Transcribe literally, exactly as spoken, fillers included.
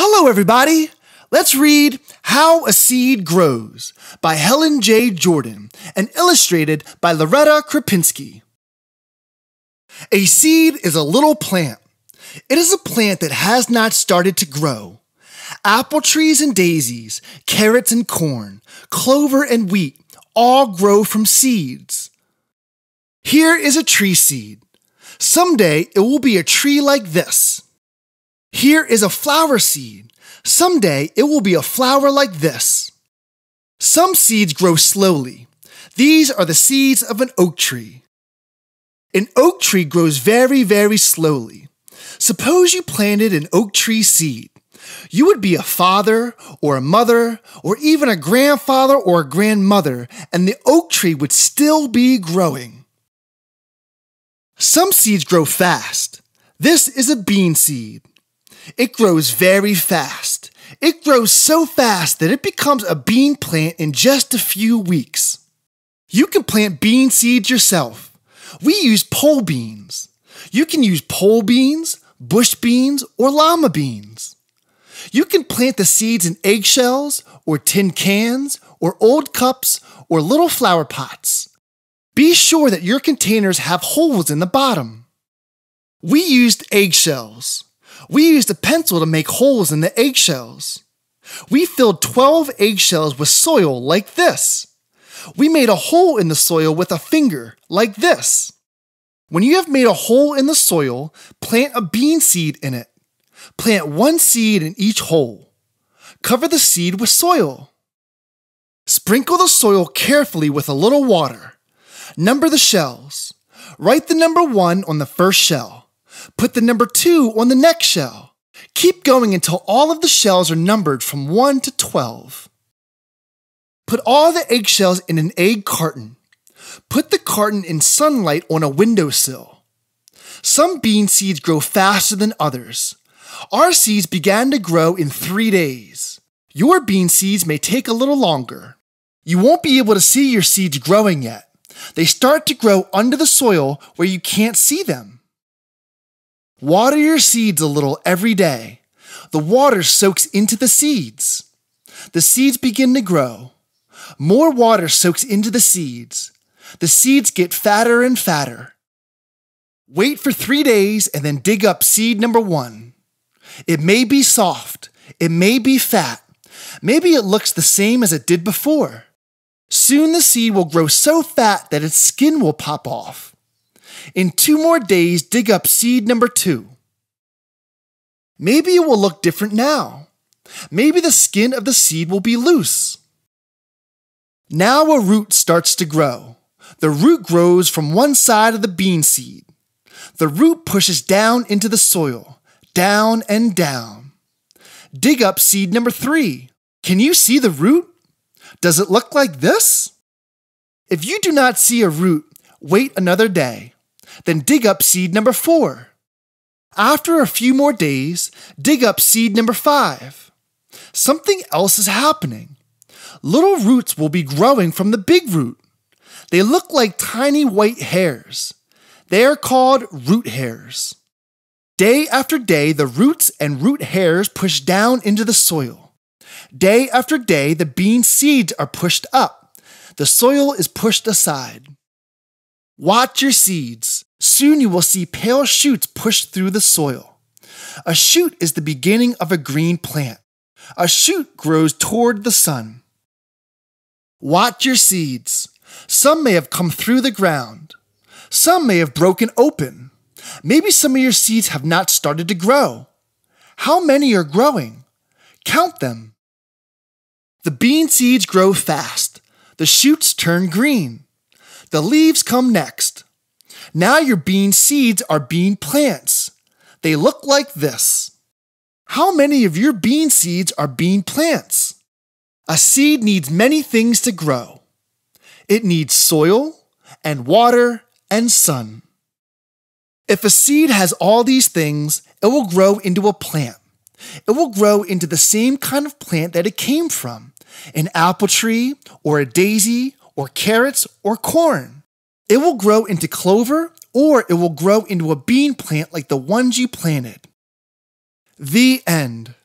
Hello, everybody. Let's read How a Seed Grows by Helen J. Jordan and illustrated by Loretta Krupinski. A seed is a little plant. It is a plant that has not started to grow. Apple trees and daisies, carrots and corn, clover and wheat all grow from seeds. Here is a tree seed. Someday it will be a tree like this. Here is a flower seed. Someday it will be a flower like this. Some seeds grow slowly. These are the seeds of an oak tree. An oak tree grows very, very slowly. Suppose you planted an oak tree seed. You would be a father or a mother or even a grandfather or a grandmother, and the oak tree would still be growing. Some seeds grow fast. This is a bean seed. It grows very fast. It grows so fast that it becomes a bean plant in just a few weeks. You can plant bean seeds yourself. We use pole beans. You can use pole beans, bush beans, or llama beans. You can plant the seeds in eggshells, or tin cans, or old cups, or little flower pots. Be sure that your containers have holes in the bottom. We used eggshells. We used a pencil to make holes in the eggshells. We filled twelve eggshells with soil like this. We made a hole in the soil with a finger like this. When you have made a hole in the soil, plant a bean seed in it. Plant one seed in each hole. Cover the seed with soil. Sprinkle the soil carefully with a little water. Number the shells. Write the number one on the first shell. Put the number two on the next shell. Keep going until all of the shells are numbered from one to twelve. Put all the eggshells in an egg carton. Put the carton in sunlight on a windowsill. Some bean seeds grow faster than others. Our seeds began to grow in three days. Your bean seeds may take a little longer. You won't be able to see your seeds growing yet. They start to grow under the soil where you can't see them. Water your seeds a little every day. The water soaks into the seeds. The seeds begin to grow. More water soaks into the seeds. The seeds get fatter and fatter. Wait for three days and then dig up seed number one. It may be soft. It may be fat. Maybe it looks the same as it did before. Soon the seed will grow so fat that its skin will pop off. In two more days, dig up seed number two. Maybe it will look different now. Maybe the skin of the seed will be loose. Now a root starts to grow. The root grows from one side of the bean seed. The root pushes down into the soil, down and down. Dig up seed number three. Can you see the root? Does it look like this? If you do not see a root, wait another day. Then dig up seed number four. After a few more days, dig up seed number five. Something else is happening. Little roots will be growing from the big root. They look like tiny white hairs. They are called root hairs. Day after day, the roots and root hairs push down into the soil. Day after day, the bean seeds are pushed up. The soil is pushed aside. Watch your seeds. Soon you will see pale shoots pushed through the soil. A shoot is the beginning of a green plant. A shoot grows toward the sun. Watch your seeds. Some may have come through the ground. Some may have broken open. Maybe some of your seeds have not started to grow. How many are growing? Count them. The bean seeds grow fast. The shoots turn green. The leaves come next. Now your bean seeds are bean plants. They look like this. How many of your bean seeds are bean plants? A seed needs many things to grow. It needs soil and water and sun. If a seed has all these things, it will grow into a plant. It will grow into the same kind of plant that it came from, an apple tree or a daisy, or carrots, or corn. It will grow into clover, or it will grow into a bean plant like the ones you planted. The end.